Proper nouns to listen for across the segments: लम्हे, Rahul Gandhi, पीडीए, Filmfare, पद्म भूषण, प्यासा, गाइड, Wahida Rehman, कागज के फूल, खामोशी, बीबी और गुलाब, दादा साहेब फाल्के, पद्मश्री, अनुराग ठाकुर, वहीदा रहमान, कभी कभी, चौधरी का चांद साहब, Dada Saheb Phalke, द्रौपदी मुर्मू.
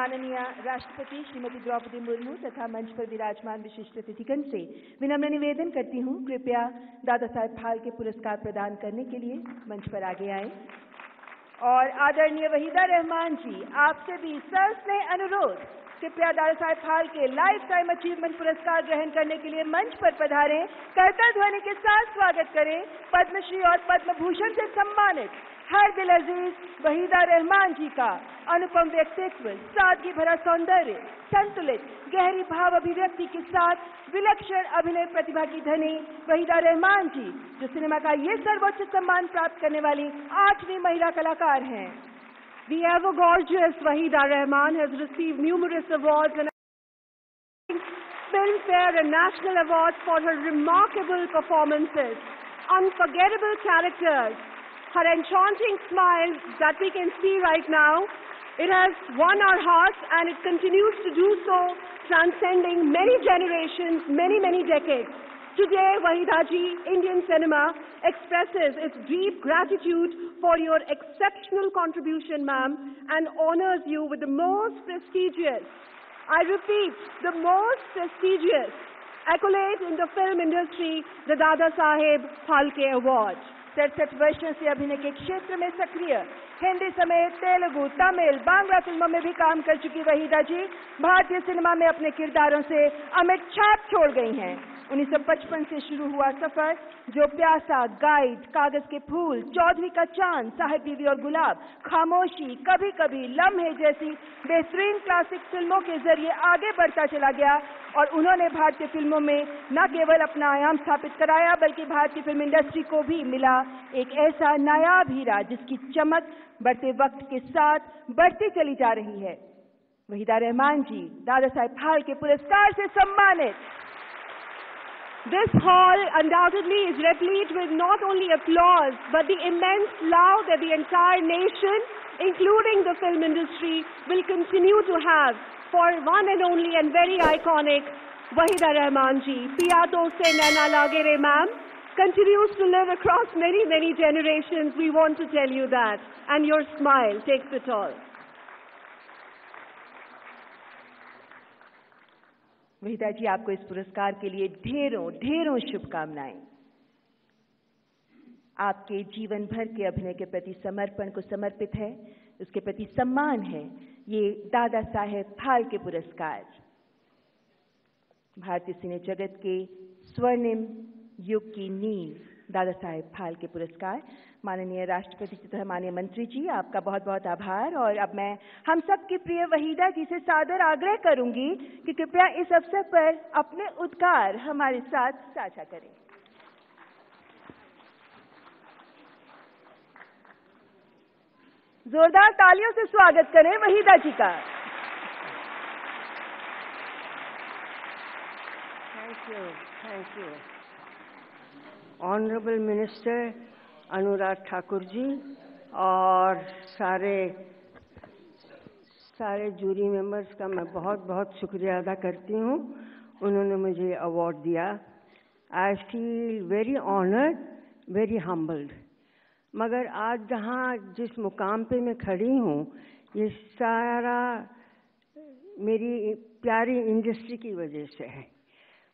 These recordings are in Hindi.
माननीय राष्ट्रपति श्रीमती द्रौपदी मुर्मू तथा मंच पर विराजमान विशिष्ट अतिथिगण से विनम्र निवेदन करती हूं, कृपया दादा साहेब फाल्के पुरस्कार प्रदान करने के लिए मंच पर आगे आएं। और आदरणीय वहीदा रहमान जी, आपसे भी सस्नेह अनुरोध, कृपया दादा साहेब फाल्के lifetime achievement पुरस्कार ग्रहण करने के लिए मंच पर पधारें। करतल ध्वनि के साथ स्वागत करें पद्मश्री और पद्म भूषण से सम्मानित हर दिल अजीज वहीदा रहमान जी का। अनुपम व्यक्तित्व, सादगी भरा सौंदर्य, संतुलित गहरी भाव अभिव्यक्ति के साथ विलक्षण अभिनय प्रतिभा की धनी वहीदा रहमान जी, जो सिनेमा का ये सर्वोच्च सम्मान प्राप्त करने वाली 8वीं महिला कलाकार हैं। The ever gorgeous Wahida Rehman has received numerous awards and Filmfare and National Awards for her remarkable performances, unforgettable characters, her enchanting smile that we can see right now. It has won our hearts and it continues to do so, transcending many generations, many decades. Today, Wahida ji, Indian cinema expresses its deep gratitude for your exceptional contribution, ma'am, and honors you with the most prestigious, I repeat, the most prestigious accolade in the film industry, the Dada Saheb Phalke Award. 67 वर्षों से अभिनय के क्षेत्र में सक्रिय, हिंदी समेत तेलुगु, तमिल, बांग्ला फिल्मों में भी काम कर चुकी वहीदा जी भारतीय सिनेमा में अपने किरदारों से अमिट छाप छोड़ गई हैं। 1955 से शुरू हुआ सफर, जो प्यासा, गाइड, कागज के फूल, चौधरी का चांद साहब, बीबी और गुलाब, खामोशी, कभी कभी, लम्हे जैसी बेहतरीन क्लासिक फिल्मों के जरिए आगे बढ़ता चला गया और उन्होंने भारतीय फिल्मों में न केवल अपना आयाम स्थापित कराया, बल्कि भारतीय फिल्म इंडस्ट्री को भी मिला एक ऐसा नायाब हीरा जिसकी चमक बढ़ते वक्त के साथ बढ़ती चली जा रही है। वहीदा रहमान जी, दादा साहेब फाल्के पुरस्कार से सम्मानित। This hall undoubtedly is replete with not only applause but the immense love that the entire nation, including the film industry, will continue to have for one and only and very iconic Wahida Rehman ji. Piyato se naina lage re ma'am continues to live across many generations. We want to tell you that, and your smile takes it all. Waheeda जी, आपको इस पुरस्कार के लिए ढेरों शुभकामनाएं। आपके जीवन भर के अभिनय के प्रति समर्पण को समर्पित है, उसके प्रति सम्मान है ये दादा साहेब फाल्के पुरस्कार। भारतीय सिने जगत के स्वर्णिम युग की नींव दादा साहेब फाल्के पुरस्कार। माननीय राष्ट्रपति तथा माननीय मंत्री जी, आपका बहुत आभार। और अब मैं हम सब के प्रिय वहीदा जी से सादर आग्रह करूंगी कि कृपया इस अवसर पर अपने उद्गार हमारे साथ साझा करें। जोरदार तालियों से स्वागत करें वहीदा जी का। Thank you. Honourable minister अनुराग ठाकुर ji और सारे जूरी मेंबर्स का मैं बहुत शुक्रिया अदा करती हूँ, उन्होंने मुझे अवार्ड दिया। I feel very honoured, very humbled. मगर आज जहाँ जिस मुकाम पे मैं खड़ी हूँ, ये सारा मेरी प्यारी इंडस्ट्री की वजह से है।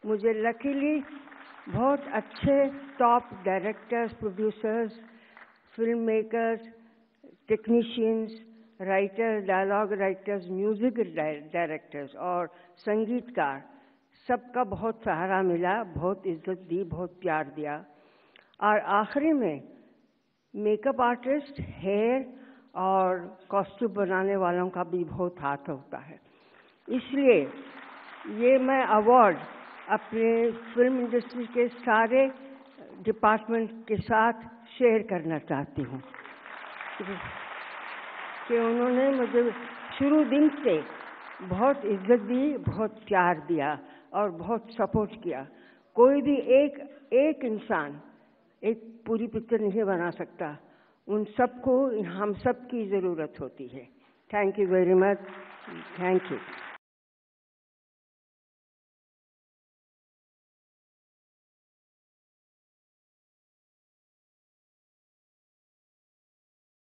मुझे लकीली बहुत अच्छे top directors, producers, film makers, technicians, writers, dialogue writers, music directors और संगीतकार, सबका बहुत सहारा मिला, बहुत इज्जत दी, बहुत प्यार दिया। और आखिरी में मेकअप आर्टिस्ट, हेयर और कॉस्ट्यूम बनाने वालों का भी बहुत हाथ होता है। इसलिए ये मैं अवार्ड अपने फिल्म इंडस्ट्री के सारे डिपार्टमेंट के साथ शेयर करना चाहती हूँ कि उन्होंने मुझे शुरू दिन से बहुत इज्जत दी, बहुत प्यार दिया और बहुत सपोर्ट किया। कोई भी एक इंसान एक पूरी पिक्चर नहीं बना सकता, उन सबको हम सब की ज़रूरत होती है। Thank you very much, thank you.